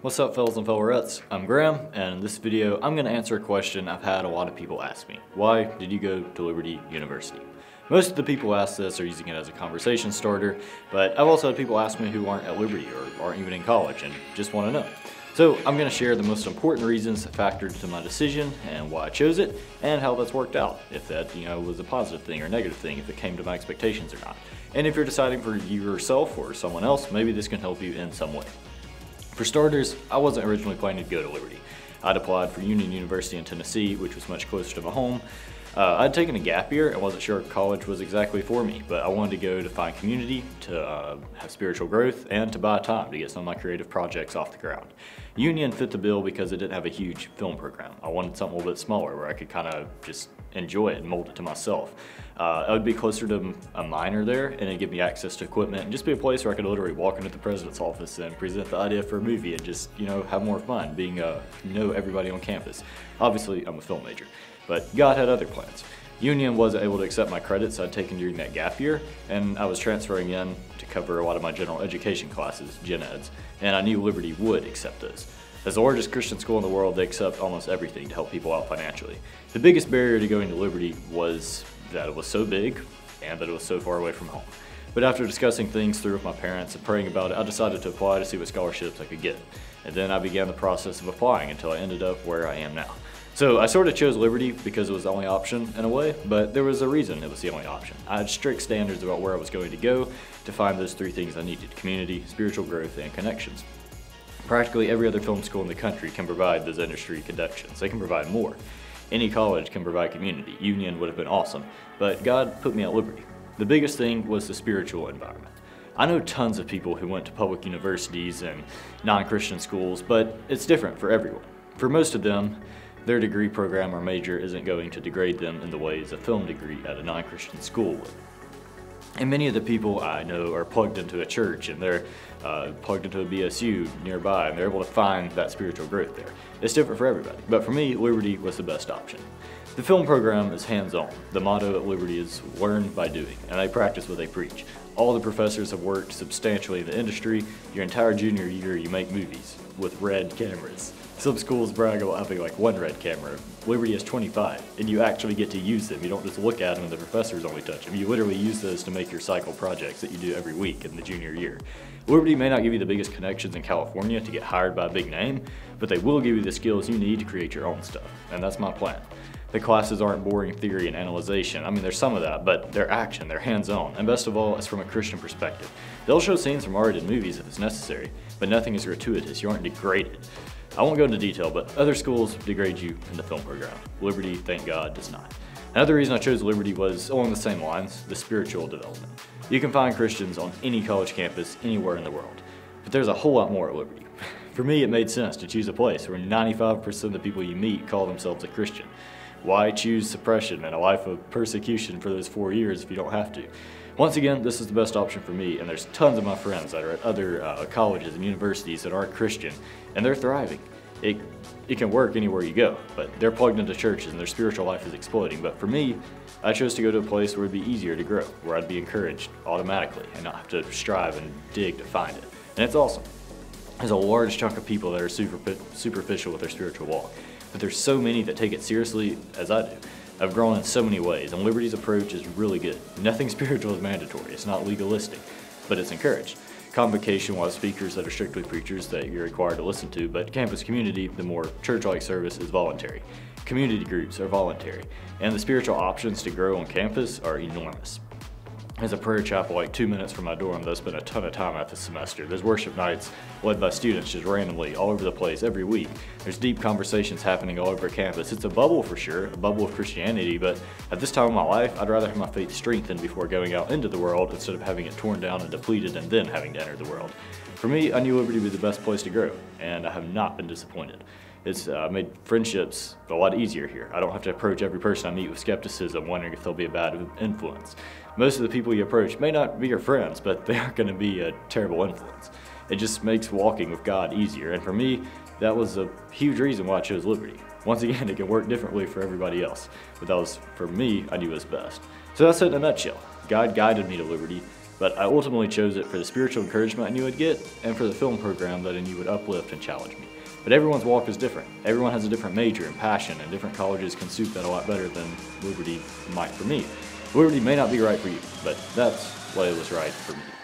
What's up, fellas and fellowettes? I'm Graham, and in this video, I'm gonna answer a question I've had a lot of people ask me. Why did you go to Liberty University? Most of the people who ask this are using it as a conversation starter, but I've also had people ask me who aren't at Liberty or aren't even in college and just wanna know. So I'm gonna share the most important reasons that factored to my decision and why I chose it and how that's worked out, if that was a positive thing or negative thing, if it came to my expectations or not. And if you're deciding for yourself or someone else, maybe this can help you in some way. For starters, I wasn't originally planning to go to Liberty. I'd applied for Union University in Tennessee, which was much closer to my home. I'd taken a gap year and wasn't sure college was exactly for me, but I wanted to go to find community, to have spiritual growth, and to buy time to get some of my creative projects off the ground. Union fit the bill because it didn't have a huge film program. I wanted something a little bit smaller where I could kind of just enjoy it and mold it to myself. I would be closer to a minor there, and it'd give me access to equipment and just be a place where I could literally walk into the president's office and present the idea for a movie and just, have more fun being, everybody on campus. Obviously, I'm a film major, but God had other plans. Union wasn't able to accept my credits I'd taken during that gap year, and I was transferring in to cover a lot of my general education classes, gen eds, and I knew Liberty would accept those. As the largest Christian school in the world, they accept almost everything to help people out financially. The biggest barrier to going to Liberty was that it was so big and that it was so far away from home. But after discussing things through with my parents and praying about it, I decided to apply to see what scholarships I could get. And then I began the process of applying until I ended up where I am now. So I sort of chose Liberty because it was the only option in a way, but there was a reason it was the only option. I had strict standards about where I was going to go to find those three things I needed: community, spiritual growth, and connections. Practically every other film school in the country can provide those industry connections. They can provide more. Any college can provide community. Union would have been awesome, but God put me at Liberty. The biggest thing was the spiritual environment. I know tons of people who went to public universities and non-Christian schools, but it's different for everyone. For most of them, their degree program or major isn't going to degrade them in the ways a film degree at a non-Christian school would. And many of the people I know are plugged into a church, and they're plugged into a BSU nearby, and they're able to find that spiritual growth there. It's different for everybody, but for me, Liberty was the best option. The film program is hands-on. The motto at Liberty is learn by doing, and they practice what they preach. All the professors have worked substantially in the industry. Your entire junior year, you make movies with RED cameras. Some schools brag about having like one RED camera. Liberty has 25, and you actually get to use them. You don't just look at them and the professors only touch them. You literally use those to make your cycle projects that you do every week in the junior year. Liberty may not give you the biggest connections in California to get hired by a big name, but they will give you the skills you need to create your own stuff, and that's my plan. The classes aren't boring theory and analyzation. I mean, there's some of that, but they're action, they're hands-on, and best of all, it's from a Christian perspective. They'll show scenes from R-rated movies if it's necessary, but nothing is gratuitous. You aren't degraded. I won't go into detail, but other schools degrade you in the film program. Liberty, thank God, does not. Another reason I chose Liberty was along the same lines, the spiritual development. You can find Christians on any college campus anywhere in the world, but there's a whole lot more at Liberty. For me, it made sense to choose a place where 95% of the people you meet call themselves a Christian. Why choose suppression and a life of persecution for those 4 years if you don't have to? Once again, this is the best option for me, and there's tons of my friends that are at other colleges and universities that aren't Christian, and they're thriving. It can work anywhere you go, but they're plugged into churches and their spiritual life is exploding. But for me, I chose to go to a place where it'd be easier to grow, where I'd be encouraged automatically and not have to strive and dig to find it. And it's awesome. There's a large chunk of people that are superficial with their spiritual walk, but there's so many that take it seriously as I do. I've grown in so many ways, and Liberty's approach is really good. Nothing spiritual is mandatory, it's not legalistic, but it's encouraged. Convocation will have speakers that are strictly preachers that you're required to listen to, but campus community, the more church-like service, is voluntary. Community groups are voluntary, and the spiritual options to grow on campus are enormous. There's a prayer chapel like 2 minutes from my dorm that I spent a ton of time at this semester. There's worship nights led by students just randomly all over the place every week. There's deep conversations happening all over campus. It's a bubble for sure, a bubble of Christianity, but at this time of my life, I'd rather have my faith strengthened before going out into the world instead of having it torn down and depleted and then having to enter the world. For me, I knew Liberty would be the best place to grow, and I have not been disappointed. It's made friendships a lot easier here. I don't have to approach every person I meet with skepticism, wondering if they'll be a bad influence. Most of the people you approach may not be your friends, but they aren't going to be a terrible influence. It just makes walking with God easier, and for me, that was a huge reason why I chose Liberty. Once again, it can work differently for everybody else, but that was, for me, I knew it was best. So that's it in a nutshell. God guided me to Liberty. but I ultimately chose it for the spiritual encouragement I knew I'd get and for the film program that I knew would uplift and challenge me. But everyone's walk is different. Everyone has a different major and passion, and different colleges can suit that a lot better than Liberty might for me. Liberty may not be right for you, but that's why it was right for me.